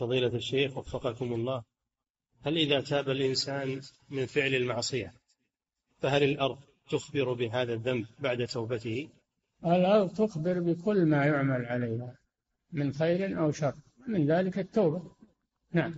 فضيلة الشيخ وفقكم الله، هل إذا تاب الإنسان من فعل المعصية فهل الأرض تخبر بهذا الذنب بعد توبته؟ الأرض تخبر بكل ما يعمل عليها من خير أو شر، من ذلك التوبة. نعم.